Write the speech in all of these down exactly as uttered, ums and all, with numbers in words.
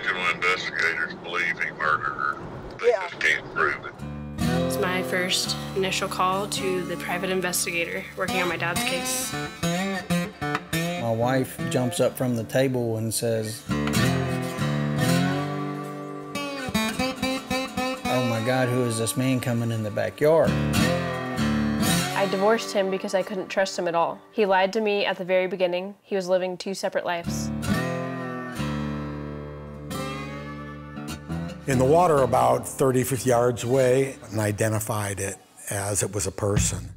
individual investigators believe he murdered her. They yeah. just can't prove it. It's my first initial call to the private investigator working on my dad's case. My wife jumps up from the table and says, "Oh my God, who is this man coming in the backyard?" I divorced him because I couldn't trust him at all. He lied to me at the very beginning. He was living two separate lives. In the water about thirty, fifty yards away, and identified it as it was a person.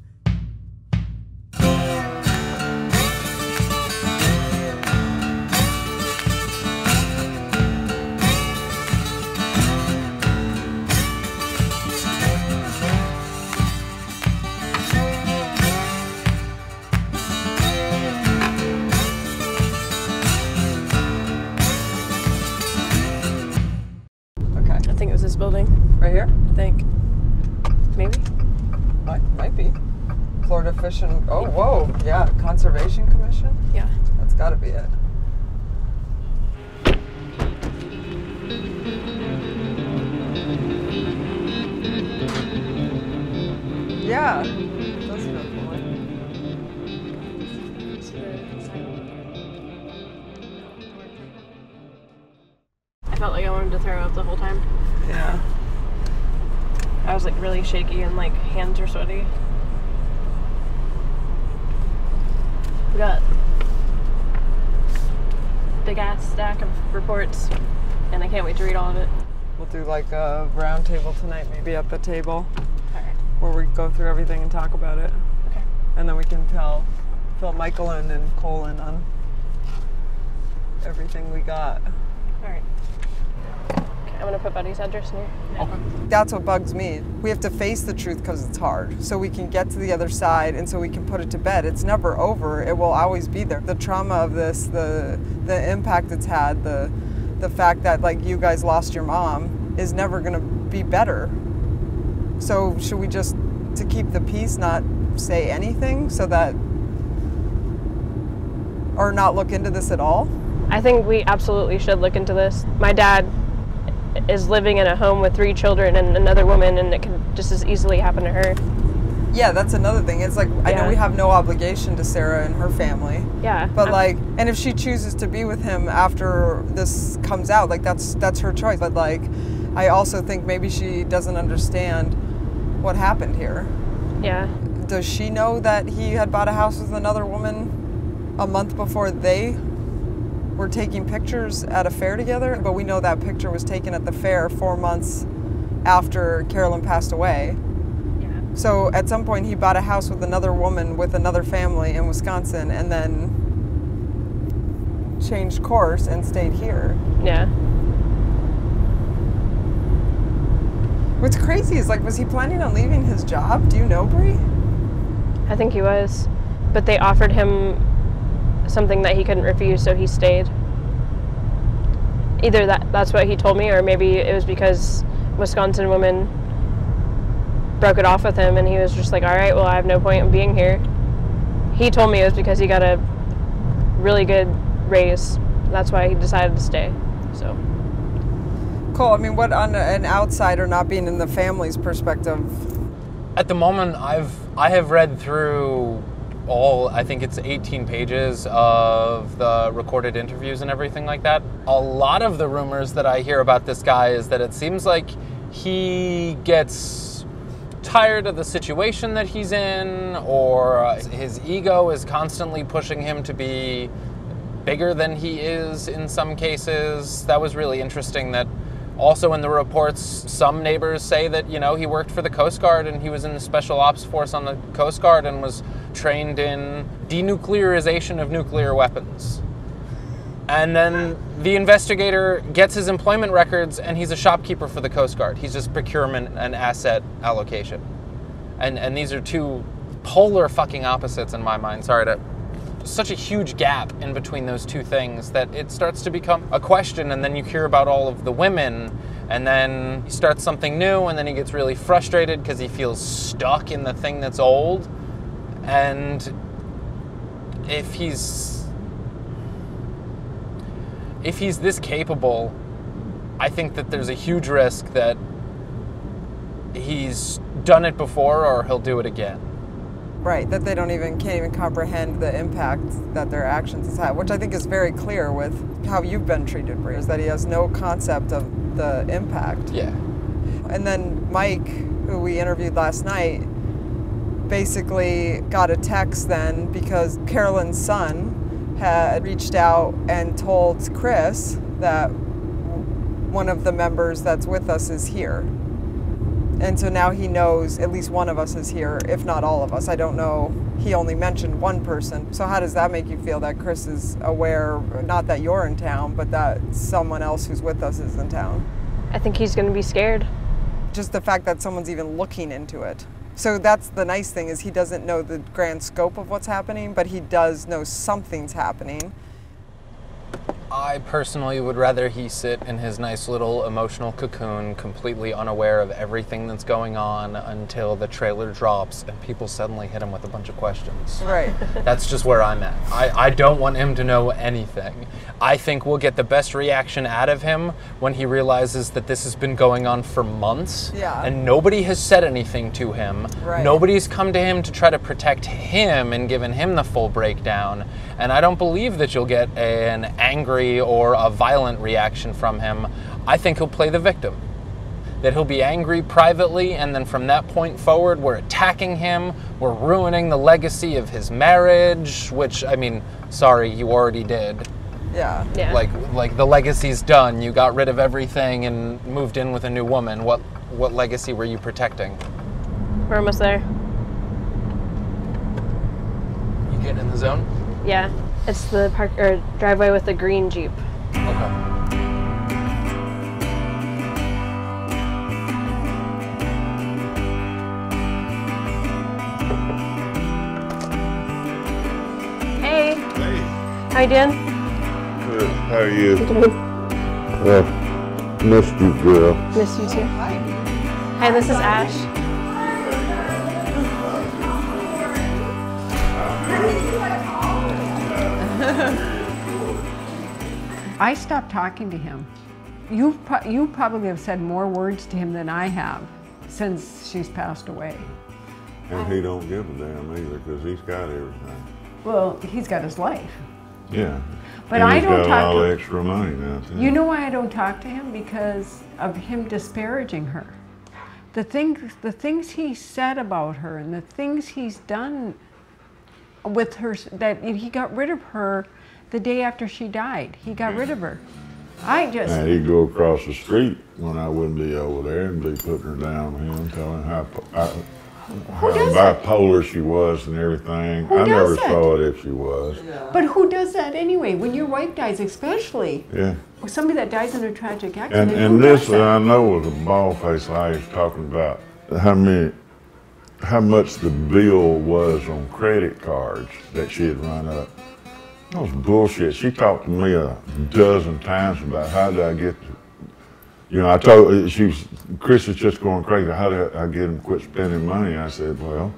Oh, whoa, yeah, Conservation Commission? Yeah. That's gotta be it. Yeah, that's a good point. I felt like I wanted to throw up the whole time. Yeah. I was like really shaky and like hands are sweaty. We got a big-ass stack of reports, and I can't wait to read all of it. We'll do like a round table tonight, maybe at the table, all right, where we go through everything and talk about it. Okay. And then we can tell Phil, Michael, and, and Colin on everything we got. All right. Okay, I'm going to put Buddy's address in here. Okay. That's what bugs me. We have to face the truth because it's hard, so we can get to the other side and so we can put it to bed. It's never over. It will always be there. The trauma of this, the the impact it's had, the the fact that like you guys lost your mom is never gonna be better. So should we just, to keep the peace, not say anything so that, or not look into this at all? I think we absolutely should look into this. My dad is living in a home with three children and another woman, and it could just as easily happen to her. Yeah, that's another thing. It's like, yeah. I know we have no obligation to Sarah and her family. Yeah. But I'm, like, and if she chooses to be with him after this comes out, like that's that's her choice. But like, I also think maybe she doesn't understand what happened here. Yeah. Does she know that he had bought a house with another woman a month before they were taking pictures at a fair together? But we know that picture was taken at the fair four months after Carolyn passed away. Yeah. So at some point he bought a house with another woman with another family in Wisconsin and then changed course and stayed here. Yeah. What's crazy is, like, was he planning on leaving his job? Do you know, Bree? I think he was, but they offered him something that he couldn't refuse, so he stayed. Either that that's what he told me, or maybe it was because Wisconsin woman broke it off with him and he was just like, all right, well, I have no point in being here. He told me it was because he got a really good raise. That's why he decided to stay, so. Cole, I mean, what, on an outsider not being in the family's perspective? At the moment, I've, I have read through all, I think it's eighteen pages of the recorded interviews and everything like that. A lot of the rumors that I hear about this guy is that it seems like he gets tired of the situation that he's in, or his ego is constantly pushing him to be bigger than he is in some cases. That was really interesting that also in the reports, some neighbors say that, you know, he worked for the Coast Guard and he was in the Special Ops Force on the Coast Guard and was trained in denuclearization of nuclear weapons. And then the investigator gets his employment records and he's a shopkeeper for the Coast Guard. He's just procurement and asset allocation. And, and these are two polar fucking opposites in my mind. Sorry to... Such a huge gap in between those two things that it starts to become a question, and then you hear about all of the women, and then he starts something new, and then he gets really frustrated because he feels stuck in the thing that's old. And if he's if he's this capable I think that there's a huge risk that he's done it before or he'll do it again. Right, that they don't even, can't even comprehend the impact that their actions has had, which I think is very clear with how you've been treated, Bree, is that he has no concept of the impact. Yeah. And then Mike, who we interviewed last night, basically got a text then because Carolyn's son had reached out and told Chris that one of the members that's with us is here. And so now he knows at least one of us is here, if not all of us. I don't know. He only mentioned one person. So how does that make you feel that Chris is aware, not that you're in town, but that someone else who's with us is in town? I think he's going to be scared. Just the fact that someone's even looking into it. So that's the nice thing, is he doesn't know the grand scope of what's happening, but he does know something's happening. I personally would rather he sit in his nice little emotional cocoon, completely unaware of everything that's going on, until the trailer drops and people suddenly hit him with a bunch of questions. Right. That's just where I'm at. I, I don't want him to know anything. I think we'll get the best reaction out of him when he realizes that this has been going on for months. Yeah. And nobody has said anything to him. Right. Nobody's come to him to try to protect him and given him the full breakdown. And I don't believe that you'll get a, an angry or a violent reaction from him. I think he'll play the victim. That he'll be angry privately, and then from that point forward, we're attacking him, we're ruining the legacy of his marriage, which, I mean, sorry, you already did. Yeah. yeah. Like, like the legacy's done. You got rid of everything and moved in with a new woman. What, what legacy were you protecting? We're almost there. You getting in the zone? Yeah. It's the park or driveway with the green Jeep. Okay. Hey. Hey. How you doing? Good. How are you? Good. Well, missed you, girl. Missed you too. Hi. Hi, this is Ash. I stopped talking to him. You, pro you probably have said more words to him than I have since she's passed away. And he don't give a damn either, because he's got everything. Well, he's got his life. Yeah. But and I he's don't got talk all to him. Extra money now, too. You know why I don't talk to him? Because of him disparaging her. The things, the things he said about her and the things he's done with her, that he got rid of her the day after she died. He got rid of her. I just... Now, he'd go across the street when I wouldn't be over there and be putting her down with him, telling her how, how bipolar she was and everything. Who I never thought if she was. Yeah. But who does that anyway? When your wife dies, especially. Yeah. Or somebody that dies in a tragic accident. And, and this that? I know was a bald face I was talking about. How many... how much the bill was on credit cards that she had run up. That was bullshit. She talked to me a dozen times about how did I get to, you know, I told, she was, Chris is just going crazy. How did I get him to quit spending money? I said, well,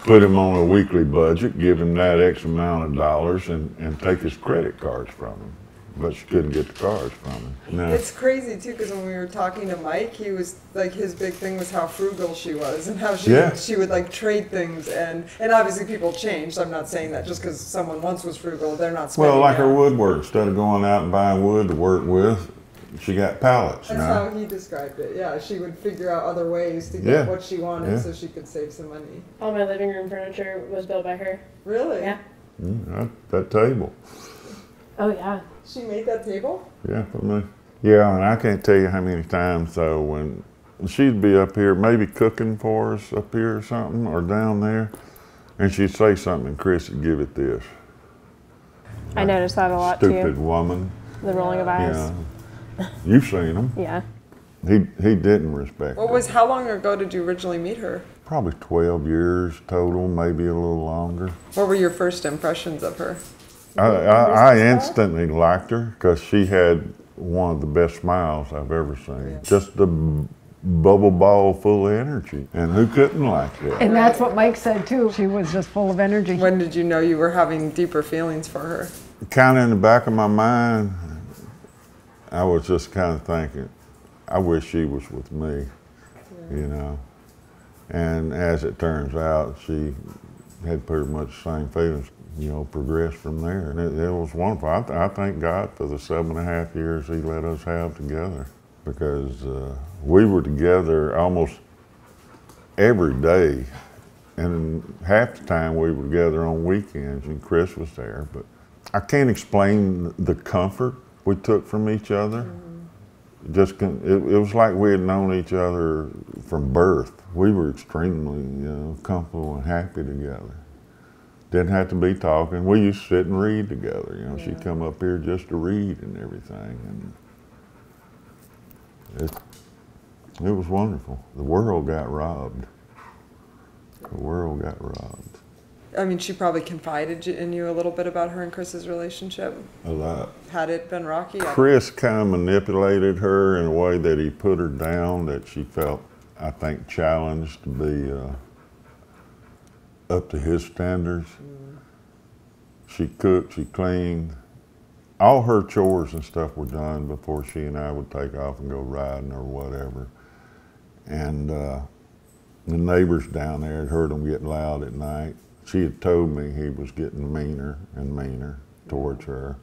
put him on a weekly budget, give him that X amount of dollars and, and take his credit cards from him. But she couldn't get the cards from him. No. It's crazy, too, because when we were talking to Mike, he was, like, his big thing was how frugal she was and how she, yeah. she would, like, trade things. And, and obviously people changed. I'm not saying that just because someone once was frugal, they're not spending. Well, like out. Her woodwork. Instead of going out and buying wood to work with, she got pallets. That's now. How he described it, yeah. She would figure out other ways to get yeah. what she wanted yeah. so she could save some money. All my living room furniture was built by her. Really? Yeah. Mm, that, that table. Oh, yeah. She made that table? Yeah, for me. Yeah, and I can't tell you how many times, though, when she'd be up here, maybe cooking for us up here or something, or down there, and she'd say something, and Chris would give it this. I like, noticed that a lot, stupid too. Stupid woman. The rolling of eyes. Yeah. You've seen him. Yeah. He, he didn't respect What her. was, how long ago did you originally meet her? Probably twelve years total, maybe a little longer. What were your first impressions of her? I, I, I instantly liked her because she had one of the best smiles I've ever seen. Just a bubble ball full of energy. And who couldn't like that? And that's what Mike said too. She was just full of energy. When did you know you were having deeper feelings for her? Kind of in the back of my mind, I was just kind of thinking, I wish she was with me, yeah. you know. And as it turns out, she had pretty much the same feelings, you know, progressed from there. And it, it was wonderful. I, th I thank God for the seven and a half years he let us have together, because uh, we were together almost every day. And half the time we were together on weekends, and Chris was there. But I can't explain the comfort we took from each other. Mm-hmm. Just con it, it was like we had known each other from birth. We were extremely you know, comfortable and happy together. Didn't have to be talking. We used to sit and read together. You know, yeah. she'd come up here just to read and everything. And it, it was wonderful. The world got robbed. The world got robbed. I mean, she probably confided in you a little bit about her and Chris's relationship. A lot. Had it been rocky? Chris kind of manipulated her in a way that he put her down, that she felt, I think, challenged to be uh, up to his standards. Mm. She cooked, she cleaned. All her chores and stuff were done before she and I would take off and go riding or whatever. And uh, the neighbors down there had heard them get loud at night. She had told me he was getting meaner and meaner towards her.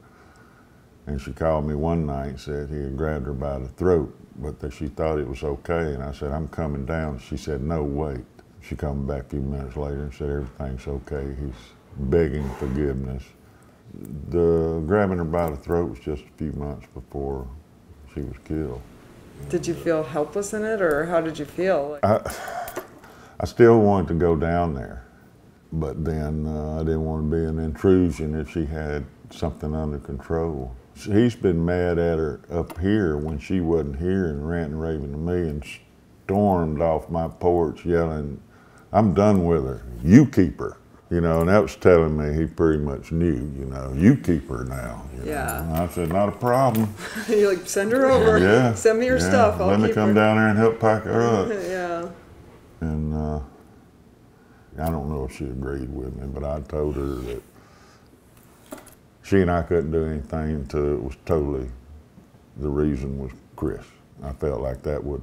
And she called me one night and said he had grabbed her by the throat, but that she thought it was okay. And I said, I'm coming down. She said, no, wait. She come back a few minutes later and said, everything's okay. He's begging forgiveness. The grabbing her by the throat was just a few months before she was killed. Did you feel helpless in it, or how did you feel? I, I still wanted to go down there, but then uh, I didn't want to be an intrusion if she had something under control. He's been mad at her up here when she wasn't here and ranting, raving to me, and stormed off my porch yelling, I'm done with her, you keep her. You know, and that was telling me he pretty much knew, you know, you keep her now. You yeah. know? And I said, not a problem. You're like, send her over. Yeah. Send me your yeah. stuff. I'll Let keep me come her. down there and help pack her up. yeah. And uh, I don't know if she agreed with me, but I told her that she and I couldn't do anything until it was totally, the reason was Chris. I felt like that would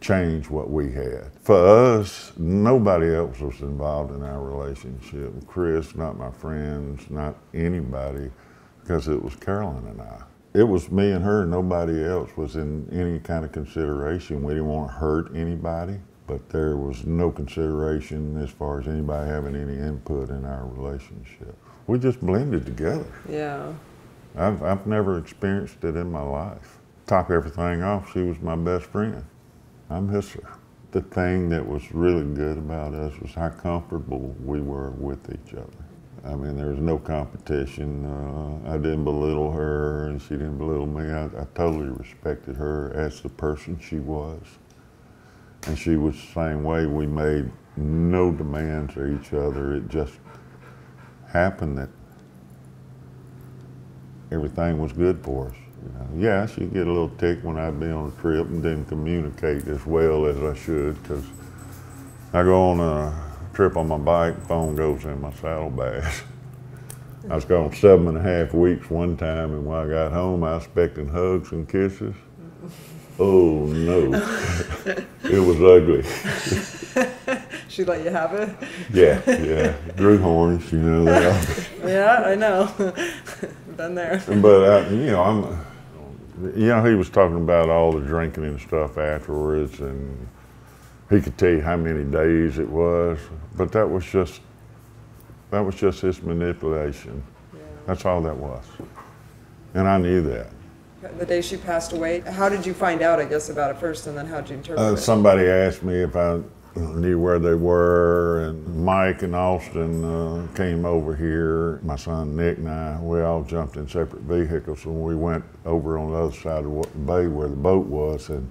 change what we had. For us, nobody else was involved in our relationship. Chris, not my friends, not anybody, because it was Carolyn and I. It was me and her, nobody else was in any kind of consideration. We didn't want to hurt anybody, but there was no consideration as far as anybody having any input in our relationship. We just blended together. Yeah. I've, I've never experienced it in my life. Top everything off, she was my best friend. I miss her. The thing that was really good about us was how comfortable we were with each other. I mean, there was no competition. Uh, I didn't belittle her, and she didn't belittle me. I, I totally respected her as the person she was. And she was the same way. We made no demands for each other. It just happened that everything was good for us. You know, yeah, she'd get a little tick when I'd be on a trip and didn't communicate as well as I should, because I go on a trip on my bike, phone goes in my saddlebag. I was gone seven and a half weeks one time, and when I got home, I was expecting hugs and kisses. Oh, no. It was ugly. She let you have it? Yeah, yeah. Drew horns, you know that. Yeah, I know. Been there. But, I, you know, I'm... You know, he was talking about all the drinking and stuff afterwards, and he could tell you how many days it was. But that was just, that was just his manipulation. Yeah. That's all that was. And I knew that. The day she passed away, how did you find out, I guess, about it first, and then how did you interpret uh, it? Somebody asked me if I knew where they were, and Mike and Austin uh, came over here. My son Nick and I, we all jumped in separate vehicles, and we went over on the other side of the bay where the boat was, and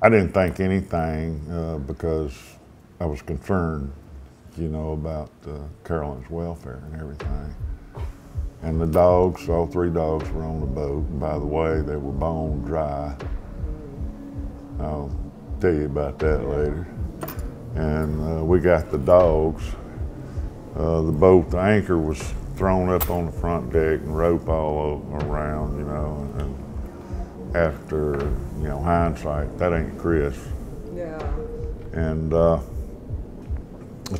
I didn't think anything uh, because I was concerned, you know, about uh, Carolyn's welfare and everything. And the dogs, all three dogs were on the boat. And by the way, they were bone dry. I'll tell you about that later. And uh, we got the dogs. Uh, the boat, the anchor was thrown up on the front deck and rope all around, you know. And after, you know, hindsight, that ain't Chris. Yeah. And uh,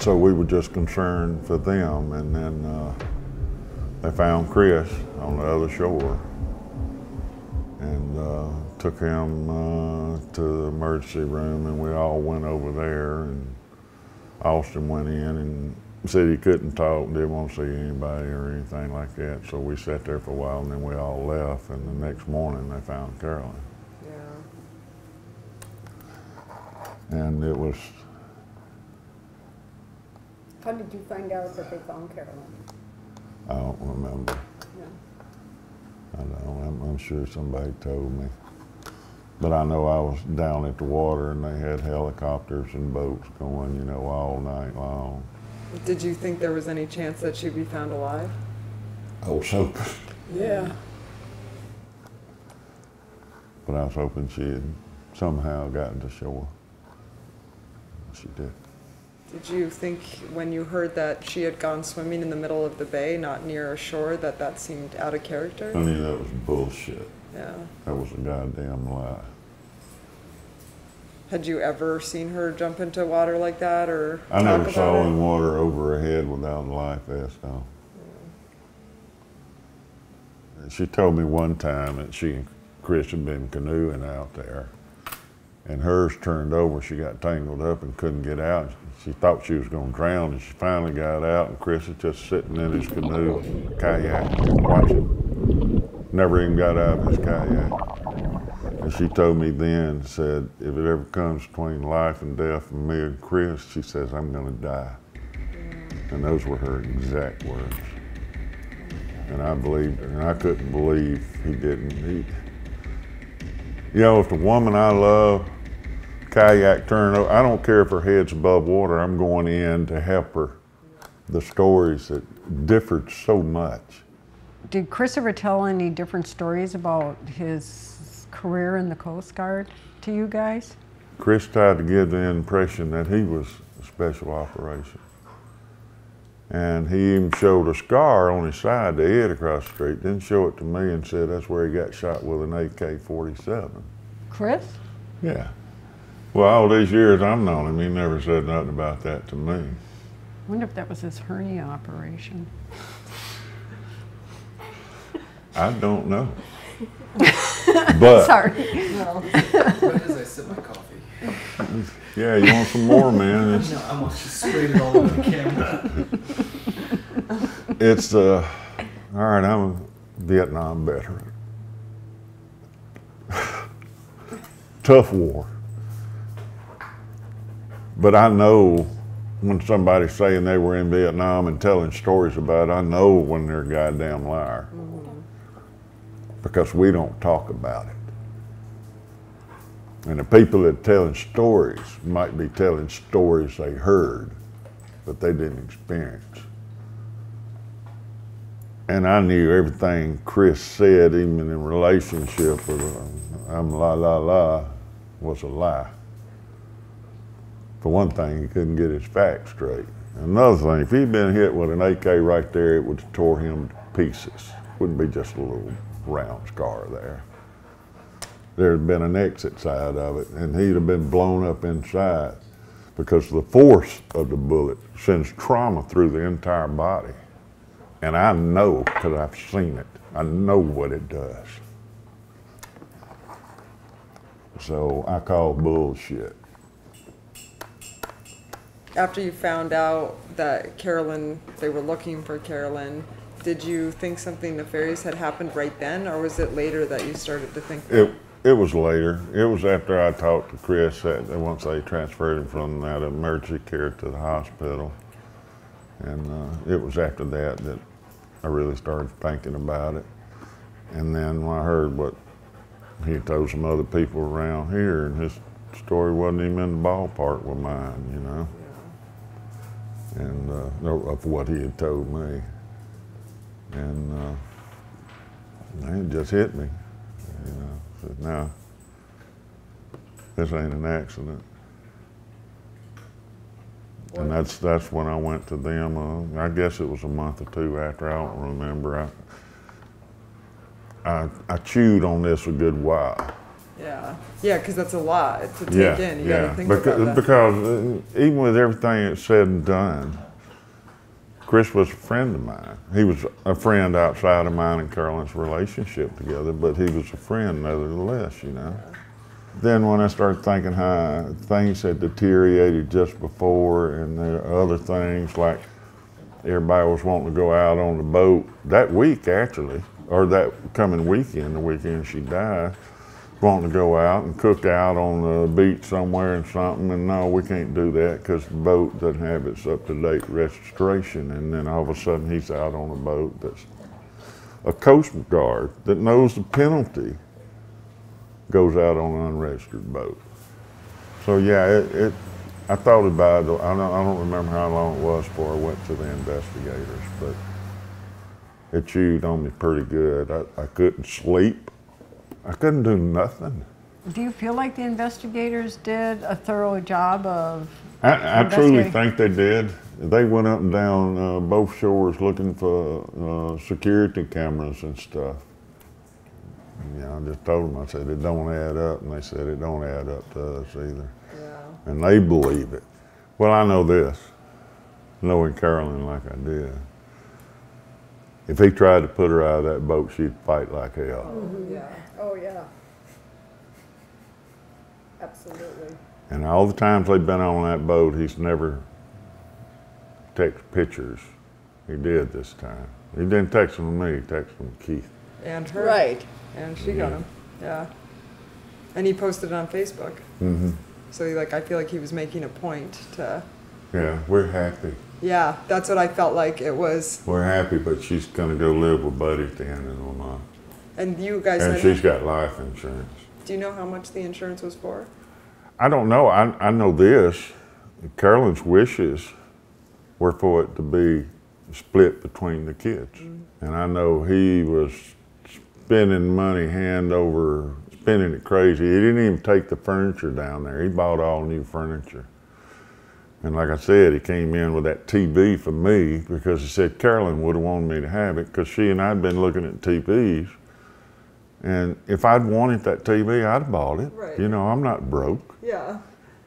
so we were just concerned for them. And then uh, they found Chris on the other shore and uh, took him uh, to the emergency room, and we all went over there. And Austin went in and said he couldn't talk, didn't want to see anybody or anything like that. So we sat there for a while, and then we all left. And the next morning, they found Carolyn. Yeah. And it was. How did you find out that they found Carolyn? I don't remember. No. I don't. I'm, I'm sure somebody told me. But I know I was down at the water, and they had helicopters and boats going, you know, all night long. Did you think there was any chance that she'd be found alive? I was hoping. Yeah. But I was hoping she had somehow gotten to shore. She did. Did you think when you heard that she had gone swimming in the middle of the bay, not near a shore, that that seemed out of character? I mean, that was bullshit. Yeah. That was a goddamn lie. Had you ever seen her jump into water like that, or I never saw in water over her head without a life vest on. Yeah. She told me one time that she and Chris had been canoeing out there, and hers turned over. She got tangled up and couldn't get out. She thought she was going to drown, and she finally got out, and Chris was just sitting in his canoe, kayak, watching. Never even got out of his kayak. And she told me then, said, if it ever comes between life and death for me and Chris, she says, I'm going to die. And those were her exact words. And I believed her, and I couldn't believe he didn't. He, you know, if the woman I love, kayak turn over, I don't care if her head's above water, I'm going in to help her. The stories that differed so much. Did Chris ever tell any different stories about his career in the Coast Guard to you guys? Chris tried to give the impression that he was a special operation. And he even showed a scar on his side to Ed across the street, didn't show it to me, and said that's where he got shot with an A K forty-seven. Chris? Yeah. Well, all these years I've known him, he never said nothing about that to me. I wonder if that was his hernia operation. I don't know. But sorry. No. What is I sip my coffee? Yeah, you want some more, man? It's, no, I want to spray it all over the camera. It's uh, all right. I'm a Vietnam veteran. Tough war. But I know when somebody's saying they were in Vietnam and telling stories about it, I know when they're a goddamn liar. Mm-hmm. Because we don't talk about it. And the people that are telling stories might be telling stories they heard, but they didn't experience. And I knew everything Chris said, even in relationship with I'm la la la, was a lie. For one thing, he couldn't get his facts straight. Another thing, if he'd been hit with an A K right there, it would have tore him to pieces. Wouldn't be just a little round scar there. There had been an exit side of it, and he'd have been blown up inside because the force of the bullet sends trauma through the entire body. And I know, because I've seen it, I know what it does. So I call bullshit. After you found out that Carolyn, they were looking for Carolyn, did you think something nefarious had happened right then, or was it later that you started to think that? It, it was later. It was after I talked to Chris that once they transferred him from that emergency care to the hospital. And uh, it was after that that I really started thinking about it. And then when I heard what he told some other people around here, and his story wasn't even in the ballpark with mine, you know. And uh, of what he had told me, and uh, it just hit me. You know, I said, "No, this ain't an accident." And that's that's when I went to them. Uh, I guess it was a month or two after. I don't remember. I I, I chewed on this a good while. Yeah, yeah, because that's a lot to take yeah, in. You yeah, gotta think because, about that. Because even with everything that's said and done, Chris was a friend of mine. He was a friend outside of mine and Carolyn's relationship together, but he was a friend nevertheless, you know. Yeah. Then when I started thinking how things had deteriorated just before, and there are other things like everybody was wanting to go out on the boat that week actually, or that coming weekend, the weekend she died, wanting to go out and cook out on the beach somewhere and something, and no, we can't do that because the boat doesn't have its up-to-date registration, and then all of a sudden he's out on a boat that's a Coast Guard that knows the penalty goes out on an unregistered boat. So yeah, it, it I thought about it. I don't, I don't remember how long it was before I went to the investigators, but it chewed on me pretty good. I, I couldn't sleep. I couldn't do nothing. Do you feel like the investigators did a thorough job of I, I truly think they did. They went up and down uh, both shores looking for uh, security cameras and stuff. You know, I just told them, I said, it don't add up, and they said, it don't add up to us either. Yeah. And they believe it. Well, I know this, knowing Carolyn like I did. If he tried to put her out of that boat, she'd fight like hell. Mm-hmm. Yeah. Oh, yeah. Absolutely. And all the times they've been on that boat, he's never texted pictures. He did this time. He didn't text them to me, he texted them to Keith. And her. Right. And she yeah. got him. Yeah. And he posted it on Facebook. Mm-hmm. So he, like, I feel like he was making a point to. Yeah, we're happy. Yeah, that's what I felt like it was. We're happy, but she's gonna go live with Buddy at the end of the month. And you guys. And she's got life insurance. Do you know how much the insurance was for? I don't know. I I know this. Carolyn's wishes were for it to be split between the kids, mm-hmm. and I know he was. Spending money hand over, spending it crazy. He didn't even take the furniture down there. He bought all new furniture. And like I said, he came in with that T V for me because he said Carolyn would have wanted me to have it because she and I had been looking at T Vs. And if I'd wanted that T V, I'd have bought it. Right. You know, I'm not broke. Yeah.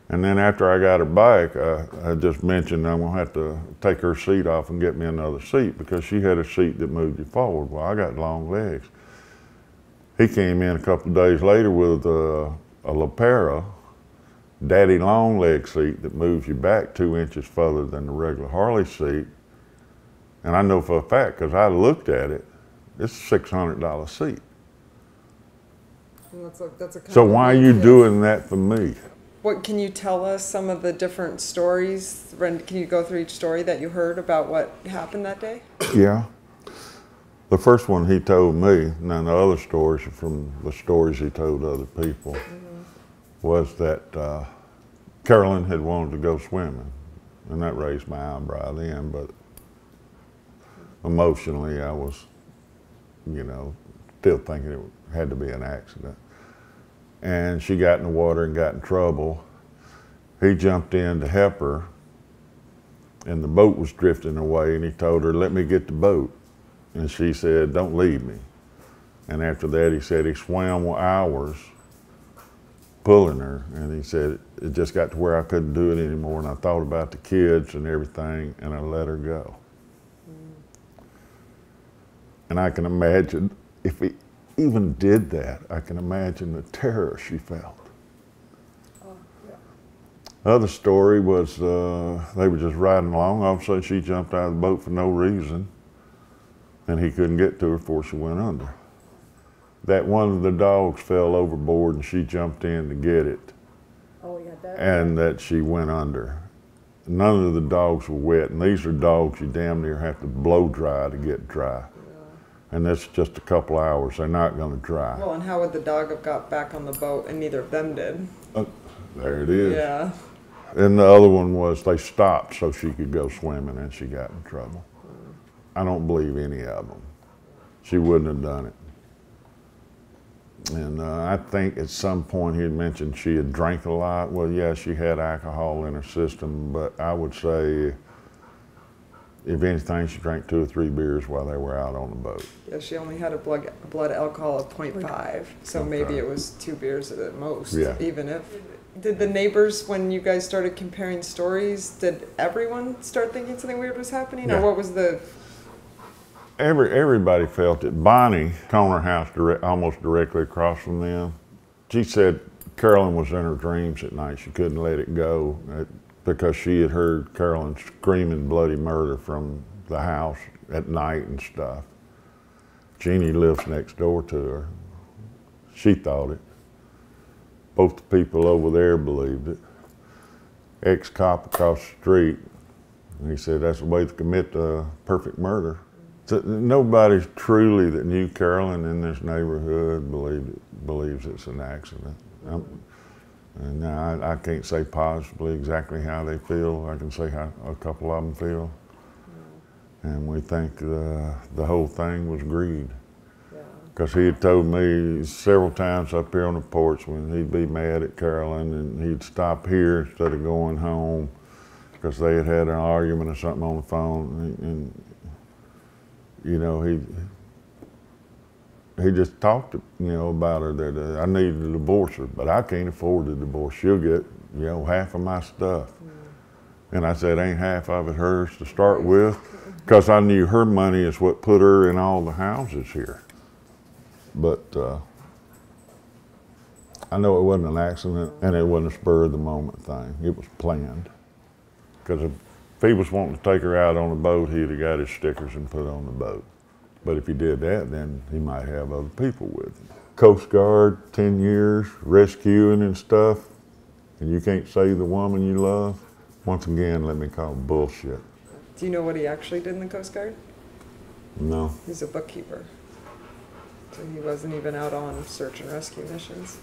And then after I got her back, I, I just mentioned I'm gonna have to take her seat off and get me another seat because she had a seat that moved you forward. Well, I got long legs. He came in a couple of days later with uh, a LaPera daddy long leg seat that moves you back two inches further than the regular Harley seat. And I know for a fact, because I looked at it, it's a six hundred dollar seat. And that's a, that's a kind so why are you doing that for me? What can you tell us some of the different stories? Can you go through each story that you heard about what happened that day? Yeah. The first one he told me, and then the other stories are from the stories he told other people, mm-hmm. was that uh, Carolyn had wanted to go swimming. And that raised my eyebrow then, but emotionally I was, you know, still thinking it had to be an accident. And she got in the water and got in trouble. He jumped in to help her, and the boat was drifting away, and he told her, let me get the boat. And she said, don't leave me. And after that, he said he swam hours pulling her. And he said, it just got to where I couldn't do it anymore. And I thought about the kids and everything, and I let her go. Mm. And I can imagine, if he even did that, I can imagine the terror she felt. Oh, yeah. Other story was uh, they were just riding along. All of a sudden, she jumped out of the boat for no reason. And he couldn't get to her before she went under. That one of the dogs fell overboard and she jumped in to get it. Oh, yeah, that. And that she went under. None of the dogs were wet, and these are dogs you damn near have to blow dry to get dry. Yeah. And that's just a couple hours, they're not gonna dry. Well, and how would the dog have got back on the boat and neither of them did? Uh, there it is. Yeah. And the other one was they stopped so she could go swimming and she got in trouble. I don't believe any of them. She wouldn't have done it. And uh, I think at some point he had mentioned she had drank a lot. Well, yeah, she had alcohol in her system, but I would say, if anything, she drank two or three beers while they were out on the boat. Yeah, she only had a blood, blood alcohol of point five, so okay. Maybe it was two beers at most, yeah. Even if. Did the neighbors, when you guys started comparing stories, did everyone start thinking something weird was happening? Yeah. Or what was the... Every, everybody felt it. Bonnie, Conner house direct, almost directly across from them, she said Carolyn was in her dreams at night. She couldn't let it go at, because she had heard Carolyn screaming bloody murder from the house at night and stuff. Jeannie lives next door to her. She thought it. Both the people over there believed it. Ex-cop across the street, and he said that's the way to commit a perfect murder. So nobody truly that knew Carolyn in this neighborhood believed it, believes it's an accident. I'm, and I, I can't say positively exactly how they feel. I can say how a couple of them feel. And we think the, the whole thing was greed. Because he had told me several times up here on the porch when he'd be mad at Carolyn and he'd stop here instead of going home because they had had an argument or something on the phone. And, and you know, he he just talked, you know, about her that uh, I needed to divorce her, but I can't afford to divorce. She'll get, you know, half of my stuff. And I said, ain't half of it hers to start with? Because I knew her money is what put her in all the houses here. But uh, I know it wasn't an accident, and it wasn't a spur-of-the-moment thing. It was planned. Because if he was wanting to take her out on the boat, he'd have got his stickers and put on the boat. But if he did that, then he might have other people with him. Coast Guard, ten years, rescuing and stuff, and you can't save the woman you love? Once again, let me call bullshit. Do you know what he actually did in the Coast Guard? No. He's a bookkeeper. So he wasn't even out on search and rescue missions.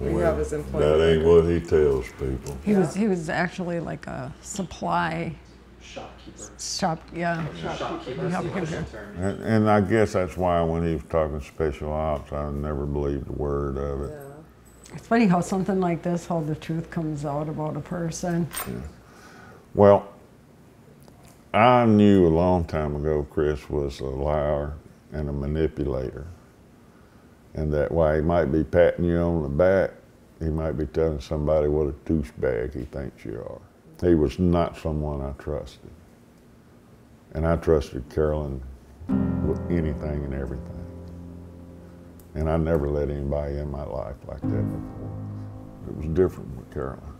We well, have his employment. That ain't what he tells people. He yeah. was he was actually like a supply shopkeeper. Shop yeah. Shopkeeper. Shopkeeper. And, and I guess that's why when he was talking special ops, I never believed a word of it. Yeah. It's funny how something like this, how the truth comes out about a person. Yeah. Well, I knew a long time ago Chris was a liar and a manipulator. And that way he might be patting you on the back, he might be telling somebody what a douchebag he thinks you are. He was not someone I trusted. And I trusted Carolyn with anything and everything. And I never let anybody in my life like that before. It was different with Carolyn.